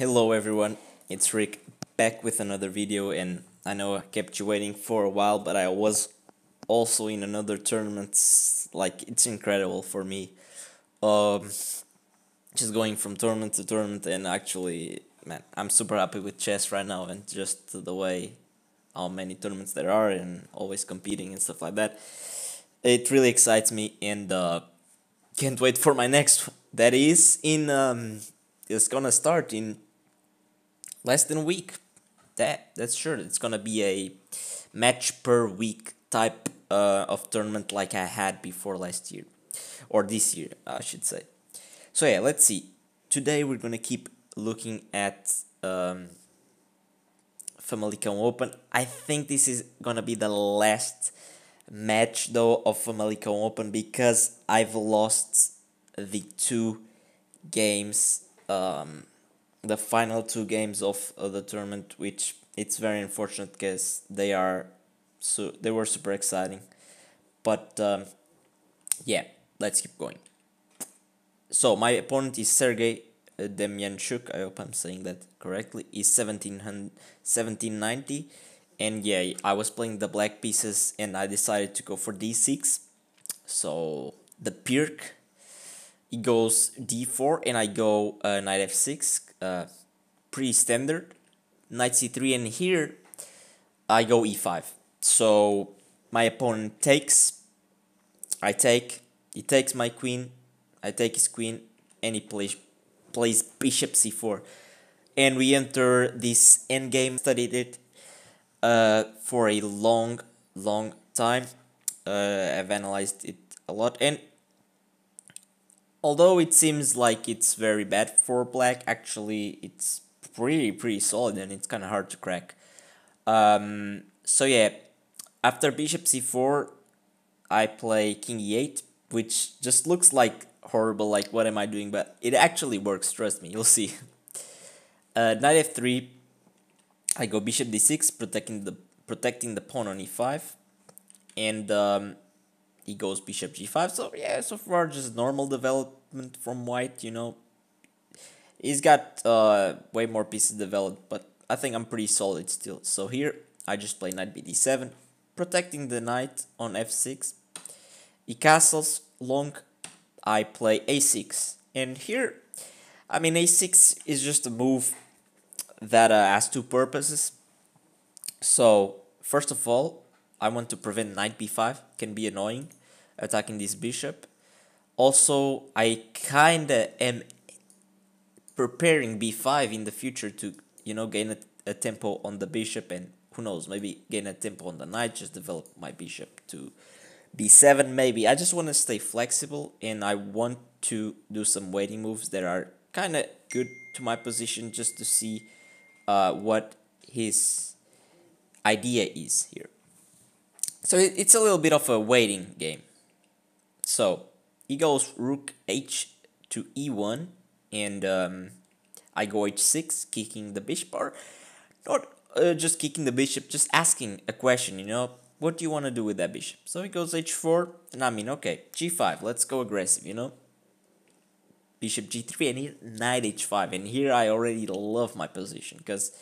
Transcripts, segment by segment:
Hello everyone, it's Rick back with another video, and I know I kept you waiting for a while, but I was also in another tournament. Like, it's incredible for me, just going from tournament to tournament, and actually, man, I'm super happy with chess right now, and just the way how many tournaments there are and always competing and stuff like that. It really excites me, and can't wait for my next one. That is in it's gonna start in less than a week. That's sure. It's gonna be a match per week type of tournament like I had before last year, or this year I should say. So yeah, let's see. Today we're gonna keep looking at Famalicão Open. I think this is gonna be the last match though of Famalicão Open, because I've lost the two games, the final two games of the tournament, which it's very unfortunate because they were super exciting. But yeah, let's keep going. So my opponent is Sergei Demianchuk. I hope I'm saying that correctly. He's 1790, and yeah, I was playing the black pieces, and I decided to go for d6. So the Pirk, he goes d4, and I go knight f6, pretty standard. Knight c3, and here I go e5. So my opponent takes, I take, he takes my queen, I take his queen, and he plays bishop c4. And we enter this endgame. Studied it for a long, long time. I've analyzed it a lot, and although it seems like it's very bad for black, actually it's pretty solid, and it's kind of hard to crack. So yeah, after bishop c4, I play king e8, which just looks like horrible, like what am I doing, but it actually works, trust me, you'll see. Knight f3, I go bishop d6, protecting the pawn on e5, and he goes bishop g5. So yeah, so far just normal development from white, you know. He's got way more pieces developed, but I think I'm pretty solid still. So here I just play knight bd7, protecting the knight on f6. He castles long, I play a6, and here, I mean, a6 is just a move that has two purposes. So first of all, I want to prevent knight b5, can be annoying, attacking this bishop. Also, I kinda am preparing b5 in the future to, you know, gain a tempo on the bishop, and who knows, maybe gain a tempo on the knight, just develop my bishop to b7 maybe. I just want to stay flexible, and I want to do some waiting moves that are kinda good to my position, just to see what his idea is here. So it's a little bit of a waiting game. So he goes rook h to e1, and I go h6, kicking the bishop, or not just kicking the bishop, just asking a question, you know, what do you want to do with that bishop? So he goes h4, and I mean, okay, g5, let's go aggressive, you know. Bishop g3, and here knight h5, and here I already love my position, because,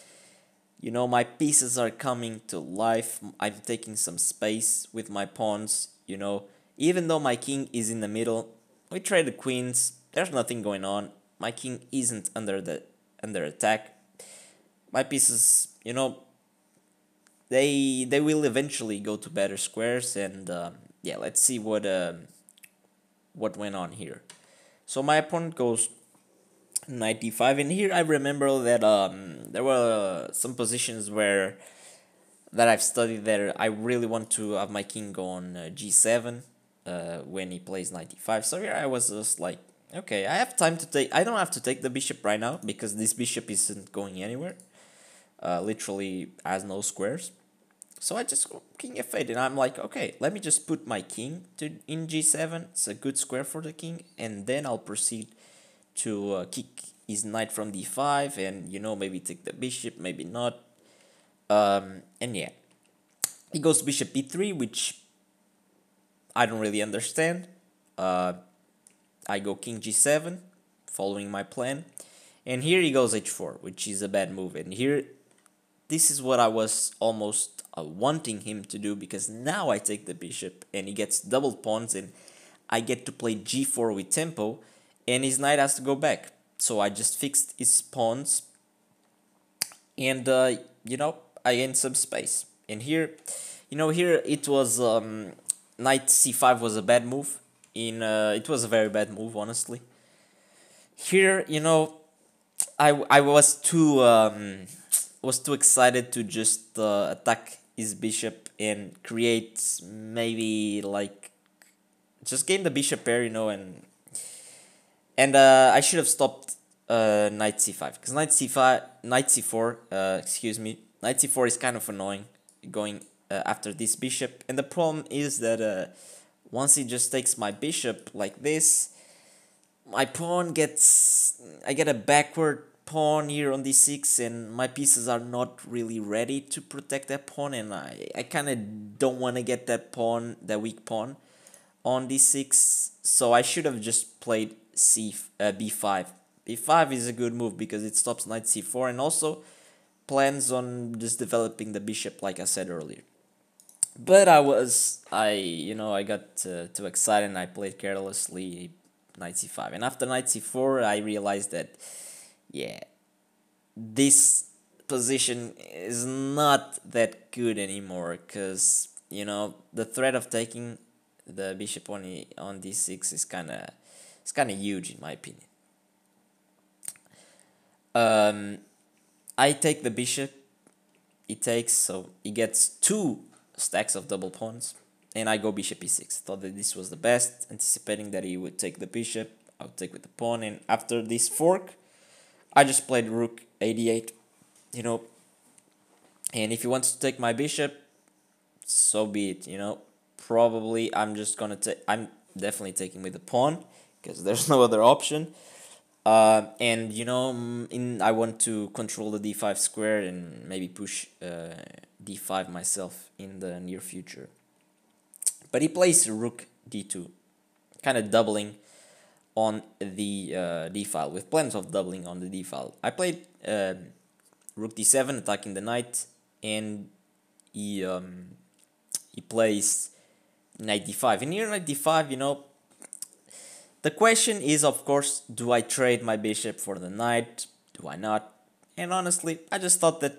you know, my pieces are coming to life, I'm taking some space with my pawns, you know. Even though my king is in the middle, we trade the queens, there's nothing going on, my king isn't under attack. My pieces, you know, they will eventually go to better squares, and yeah, let's see what went on here. So my opponent goes knight d5, and here I remember that there were some positions where that I've studied there. I really want to have my king go on g7 when he plays knight d5. So here I was just like, okay, I have time to take, I don't have to take the bishop right now, because this bishop isn't going anywhere, literally has no squares. So I just go king f8, and I'm like, okay, let me just put my king in g7, it's a good square for the king, and then I'll proceed to kick his knight from d5, and, you know, maybe take the bishop, maybe not. And yeah, he goes bishop b3, which I don't really understand. I go king g7, following my plan, And here he goes h4, which is a bad move. And here, this is what I was almost wanting him to do, because now I take the bishop and he gets double pawns and I get to play g4 with tempo and his knight has to go back. So I just fixed his pawns and, you know, I gained some space. And here, you know, here it was knight c5 was a bad move. It was a very bad move, honestly. Here, you know, I was too excited to just attack his bishop and create maybe like just gain the bishop pair, you know, and I should have stopped knight c5, because knight c4 knight c4 is kind of annoying going after this bishop, and the problem is that once he just takes my bishop like this, my pawn gets, I get a backward pawn here on d6, and my pieces are not really ready to protect that pawn, and I kind of don't want to get that pawn, that weak pawn on d6, so I should have just played b5. b5 is a good move because it stops knight c4 and also plans on just developing the bishop like I said earlier. But I got too excited and I played carelessly knight c5, and after knight c4 I realized that, yeah, this position is not that good anymore, because, you know, the threat of taking the bishop on d6 is kind of huge in my opinion. I take the bishop, he takes, so he gets two stacks of double pawns, and I go bishop e6. Thought that this was the best, anticipating that he would take the bishop, I would take with the pawn, and after this fork, I just played rook a8, you know, and if he wants to take my bishop, so be it, you know. Probably I'm definitely taking with the pawn, because there's no other option, and, you know, I want to control the d5 square and maybe push d5 myself in the near future. But he plays rook d2, kind of doubling on the d-file, with plans of doubling on the d-file. I played rook d7, attacking the knight, and he plays knight d5. And here knight d5, you know, the question is, of course, do I trade my bishop for the knight? Do I not? And honestly, I just thought that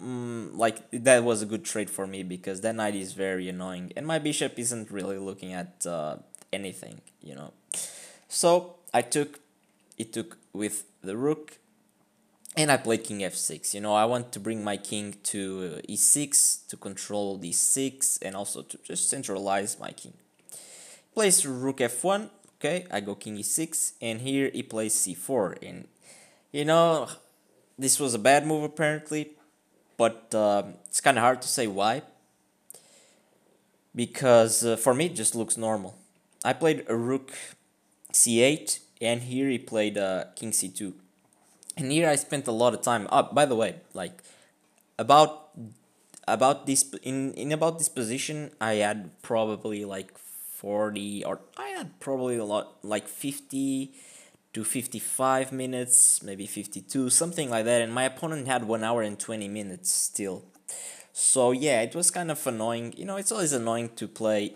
that was a good trade for me, because that knight is very annoying and my bishop isn't really looking at anything, you know. So it took with the rook, and I played king f6. You know, I want to bring my king to e6 to control d6 and also to just centralize my king. He plays rook f1. Okay, I go king e6, and here he plays c4, and, you know, this was a bad move apparently. But it's kind of hard to say why, because for me it just looks normal. I played a rook c8, and here he played king c2. And here I spent a lot of time. By the way, like about this about this position, I had probably like 40, or I had probably a lot, like 50 to 55 minutes, maybe 52, something like that, and my opponent had 1 hour and 20 minutes still. So yeah, it was kind of annoying. You know, it's always annoying to play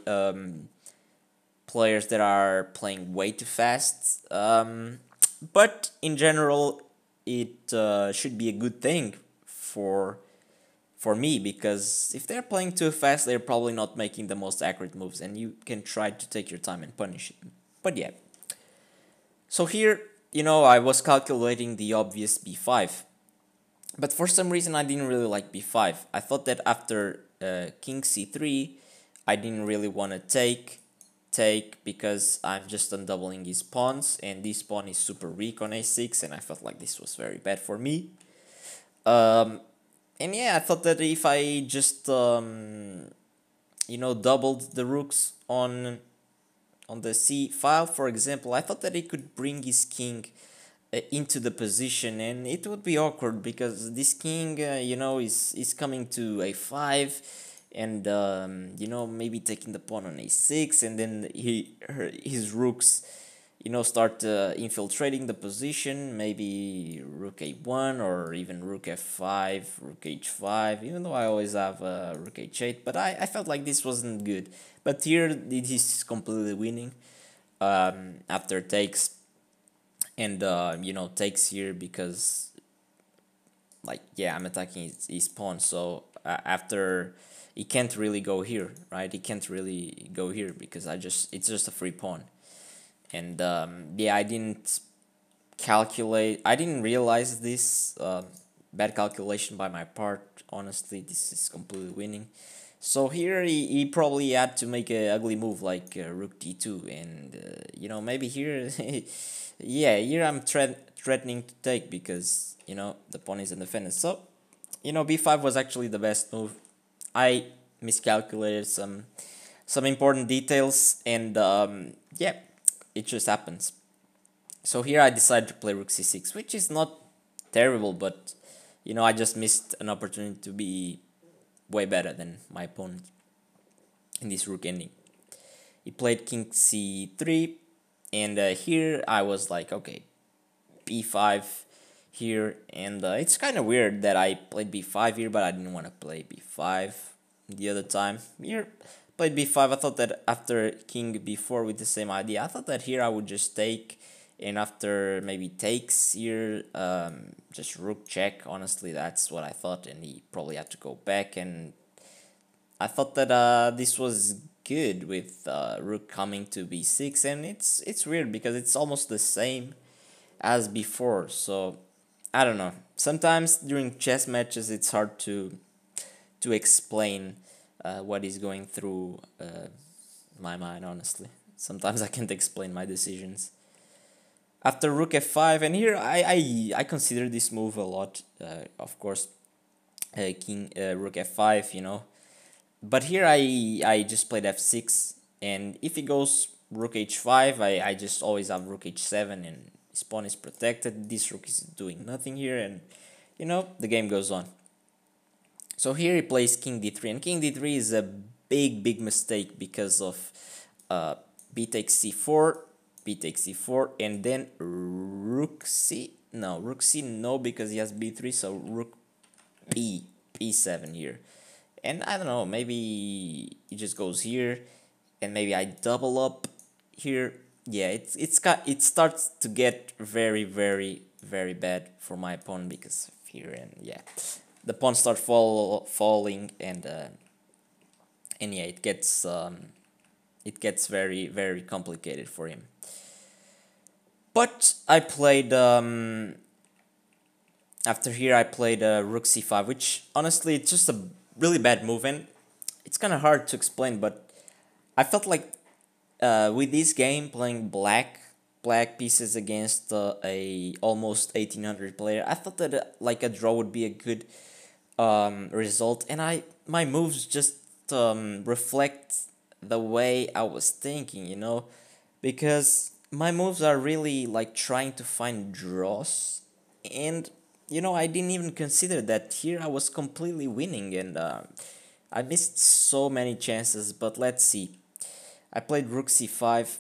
players that are playing way too fast, but in general it should be a good thing for me, because if they're playing too fast, they're probably not making the most accurate moves, and you can try to take your time and punish it. But yeah. So here, you know, I was calculating the obvious b5, but for some reason I didn't really like b5. I thought that after king c3, I didn't really want to take, because I'm just undoubling his pawns, and this pawn is super weak on a6, and I felt like this was very bad for me. And yeah, I thought that if I just, you know, doubled the rooks on the c file, for example, I thought that he could bring his king into the position, and it would be awkward, because this king, you know, is coming to a5, and you know, maybe taking the pawn on a6, and then his rooks, start infiltrating the position, maybe rook a1 or even rook f5, rook h5, even though I always have rook h8, but I felt like this wasn't good. But here it is completely winning after takes, and you know, takes here because, like, yeah, I'm attacking his pawn, so after he can't really go here, right? He can't really go here because it's just a free pawn. And yeah, I didn't calculate, I didn't realize this bad calculation by my part. Honestly, this is completely winning. So here he probably had to make an ugly move like rook d2, and you know, maybe here yeah, here I'm threatening to take because, you know, the pawn is undefended. So, you know, b5 was actually the best move. I miscalculated some important details, and yeah, it just happens. So here I decided to play rook c6, which is not terrible, but, you know, I just missed an opportunity to be way better than my opponent in this rook ending. He played king c3, and here I was like, okay, b5 here, and it's kind of weird that I played b5 here, but I didn't want to play b5 the other time. Here, played b5, I thought that after king b4 with the same idea, I thought that here I would just take, and after maybe takes here, just rook check. Honestly, that's what I thought, and he probably had to go back, and I thought that this was good with rook coming to b6, and it's weird because it's almost the same as before, so I don't know. Sometimes during chess matches it's hard to explain what is going through my mind, honestly. Sometimes I can't explain my decisions. After rook f5, and here I consider this move a lot, of course, rook f5, you know. But here I just played f6, and if it goes rook h5, I just always have rook h7, and his pawn is protected, this rook is doing nothing here, and, you know, the game goes on. So here he plays king d3, and king d3 is a big mistake because of b takes c4, b takes c4, and then rook c, no, rook c, no, because he has b3, so rook b, b7 here. And I don't know, maybe he just goes here, and maybe I double up here. Yeah, it starts to get very bad for my pawn because of here, and yeah, the pawns start falling, and yeah, it gets very complicated for him. But I played after here I played rook c5, which honestly it's just a really bad move, and it's kind of hard to explain, but I felt like with this game playing black pieces against a almost 1800 player, I thought that like a draw would be a good result, and my moves just reflect the way I was thinking, you know, because my moves are really like trying to find draws, and, you know, I didn't even consider that here I was completely winning, and I missed so many chances. But let's see, I played rook c5,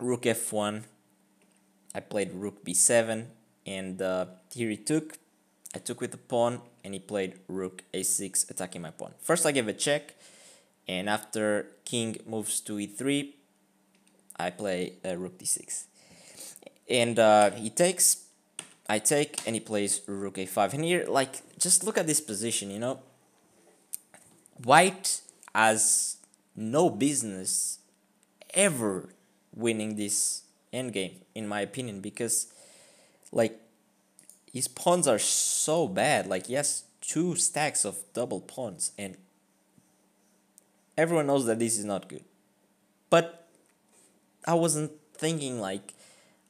rook f1, I played rook b7, and here he took, I took with the pawn, and he played rook a6, attacking my pawn. First I gave a check, and after king moves to e3, I play rook d6, and he takes, I take, and he plays rook a5, and here, like, just look at this position, you know, white has no business ever winning this endgame, in my opinion, because, like, his pawns are so bad, like, he has 2 stacks of double pawns, and everyone knows that this is not good, but I wasn't thinking like,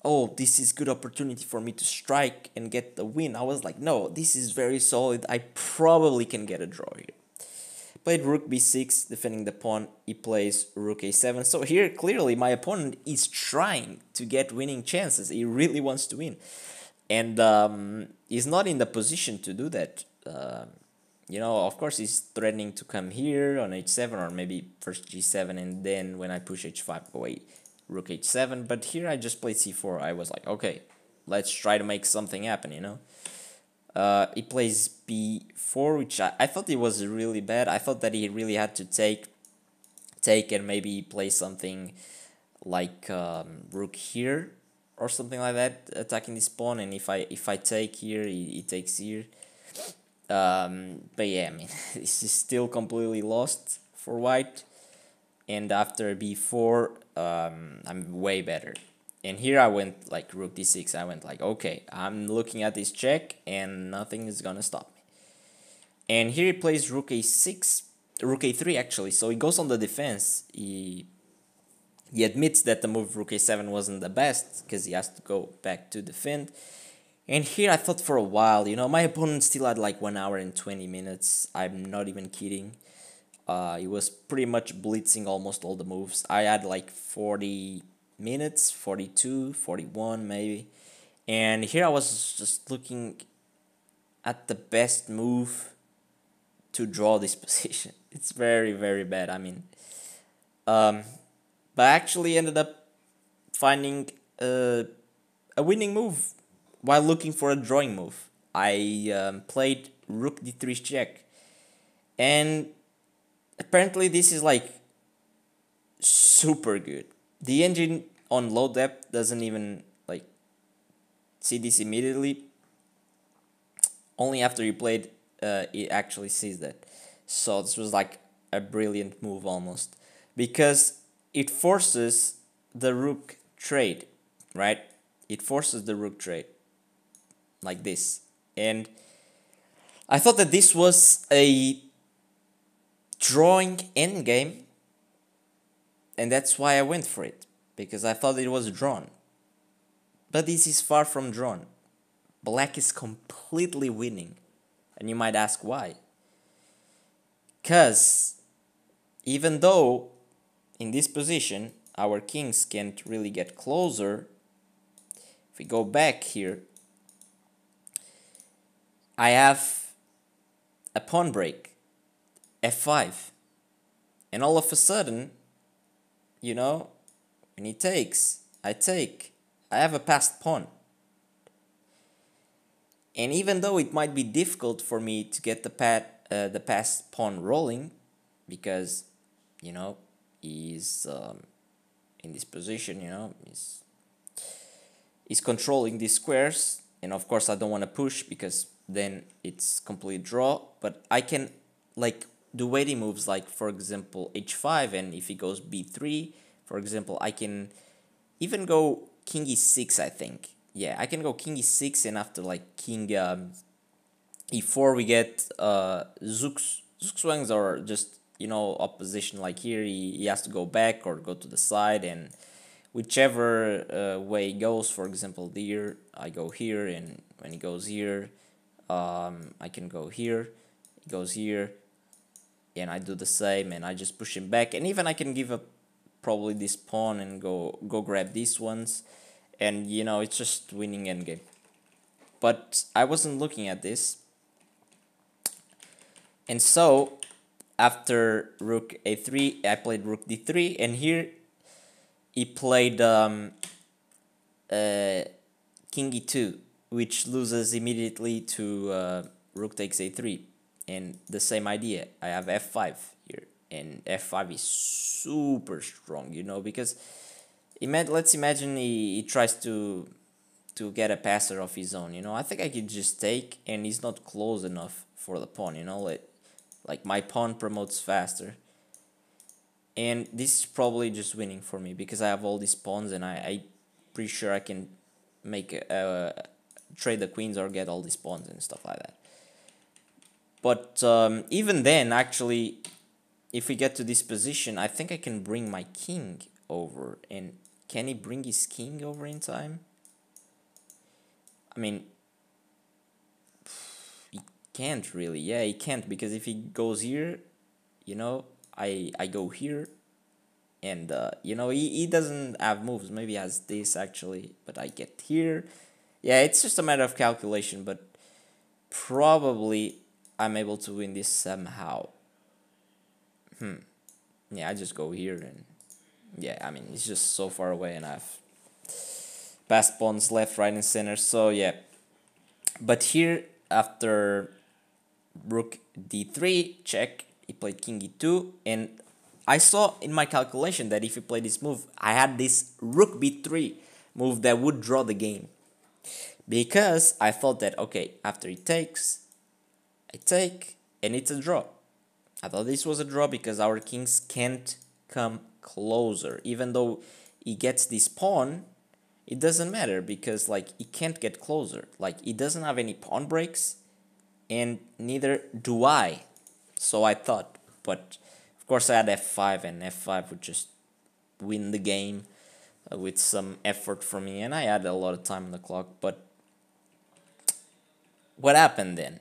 oh, this is good opportunity for me to strike and get the win. I was like, no, this is very solid, I probably can get a draw here. Played rook b6, defending the pawn, he plays rook a7, so here clearly my opponent is trying to get winning chances, he really wants to win, and he's not in the position to do that. You know, of course he's threatening to come here on h7, or maybe first g7, and then when I push h5 away, rook h7, but here I just played c4. I was like, okay, let's try to make something happen, you know. He plays b4, which I thought it was really bad. I thought that he really had to take and maybe play something like rook here or something like that, attacking this pawn. And if I take here, he takes here. But yeah, I mean, this is still completely lost for white. And after b4, I'm way better. And here I went like rook d6. I went like, okay, I'm looking at this check and nothing is gonna stop me. And here he plays rook a6, rook a3 actually. So he goes on the defense. He admits that the move rook a7 wasn't the best because he has to go back to defend. And here I thought for a while, you know, my opponent still had like 1 hour and 20 minutes. I'm not even kidding. He was pretty much blitzing almost all the moves. I had like 40 minutes, 42, 41 maybe. And here I was just looking at the best move to draw this position. It's very, very bad. I mean, but I actually ended up finding a winning move while looking for a drawing move. I played rook d3 check, and apparently this is like super good. The engine on low depth doesn't even like see this immediately. Only after you played, it actually sees that. So this was like a brilliant move almost, because it forces the rook trade, right? It forces the rook trade. Like this. And I thought that this was a drawing endgame, and that's why I went for it, because I thought it was drawn. But this is far from drawn. Black is completely winning. And you might ask why. Because even though in this position our kings can't really get closer, if we go back here, I have a pawn break, f5, and all of a sudden, you know, when he takes, I take, I have a passed pawn. And even though it might be difficult for me to get the passed pawn rolling, because, you know, he's in this position, you know, he's controlling these squares, and of course I don't want to push because then it's complete draw. But I can like do waiting moves, like for example h5, and if he goes b3, for example, I can even go king e6, I think. Yeah, I can go king e6, and after like king e4 we get zugzwangs, or just, you know, opposition. Like here he has to go back or go to the side, and whichever way he goes, for example here I go here, and when he goes here, I can go here, it goes here, and I do the same, and I just push him back. And even I can give up probably this pawn and go grab these ones, and you know, it's just winning endgame. But I wasn't looking at this, and so after rook a3 I played rook d3, and here he played king e2, which loses immediately to rook takes a3. And the same idea, I have f5 here, and f5 is super strong, you know, because let's imagine he tries to get a passer of his own, you know. I think I could just take, and he's not close enough for the pawn, you know, like my pawn promotes faster. And this is probably just winning for me, because I have all these pawns, and I'm pretty sure I can make trade the queens or get all these pawns and stuff like that. But even then, actually, if we get to this position, I think I can bring my king over. And can he bring his king over in time? I mean, he can't really. Yeah, he can't, because if he goes here, you know, I go here, and you know, he doesn't have moves. Maybe he has this actually, but I get here. Yeah, it's just a matter of calculation, but probably I'm able to win this somehow. Yeah, I just go here, and yeah, I mean, it's just so far away, and I've passed pawns left, right, and center. So yeah, but here after rook d3 check, he played king e2, and I saw in my calculation that if he played this move, I had this rook b3 move that would draw the game, because I thought that, okay, after he takes, I take, and it's a draw. I thought this was a draw because our kings can't come closer. Even though he gets this pawn, it doesn't matter because, like, he can't get closer. Like, he doesn't have any pawn breaks, and neither do I. So I thought, but of course I had f5, and f5 would just win the game with some effort from me, and I had a lot of time on the clock. But what happened then?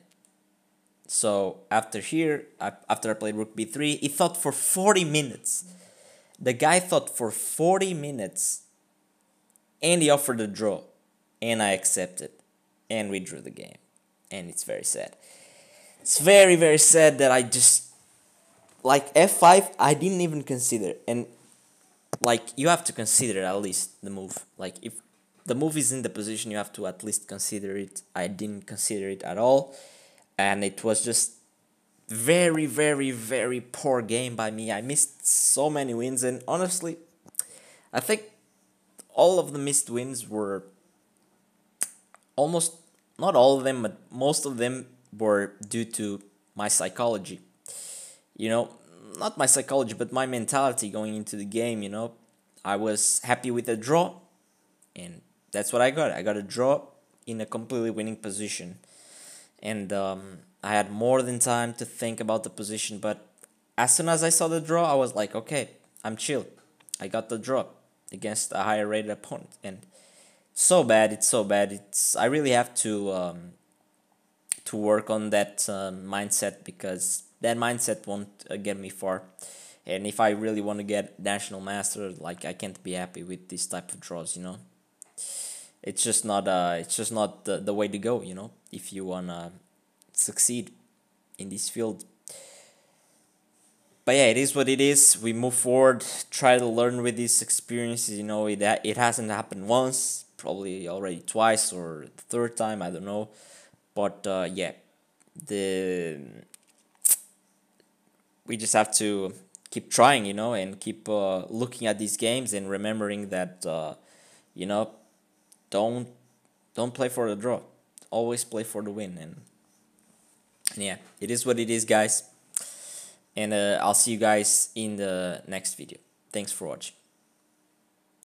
So after here, after I played rook b3, he thought for 40 minutes. The guy thought for 40 minutes, and he offered a draw, and I accepted, and we drew the game, and it's very sad. It's very, very sad that I just, like, f5, I didn't even consider, and, like, you have to consider at least the move. Like, if the move is in the position, you have to at least consider it. I didn't consider it at all. And it was just very, very, very poor game by me. I missed so many wins, and honestly, I think all of the missed wins were almost, not all of them, but most of them were due to my psychology. You know, not my psychology, but my mentality going into the game, you know. I was happy with a draw, and that's what I got. I got a draw in a completely winning position. And I had more than time to think about the position, but as soon as I saw the draw, I was like, okay, I'm chill. I got the draw against a higher rated opponent, and so bad, it's so bad. I really have to work on that mindset, because that mindset won't get me far. And if I really want to get national master, like, I can't be happy with this type of draws, you know. It's just not the way to go, you know, if you wanna succeed in this field. But yeah, it is what it is. We move forward, try to learn with these experiences, you know. It hasn't happened once, probably already twice or the third time, I don't know. But yeah, we just have to keep trying, you know, and keep looking at these games and remembering that, you know, don't play for the draw. Always play for the win. And yeah, it is what it is, guys. And I'll see you guys in the next video. Thanks for watching.